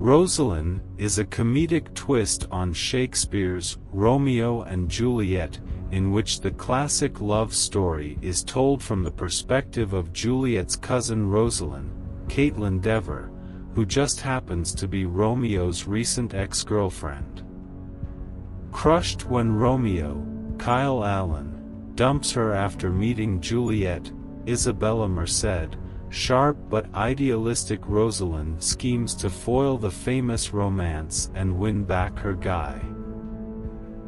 Rosaline is a comedic twist on Shakespeare's Romeo and Juliet, in which the classic love story is told from the perspective of Juliet's cousin Rosaline, Caitlyn Dever, who just happens to be Romeo's recent ex-girlfriend. Crushed when Romeo, Kyle Allen, dumps her after meeting Juliet, Isabella Merced, sharp but idealistic Rosaline schemes to foil the famous romance and win back her guy.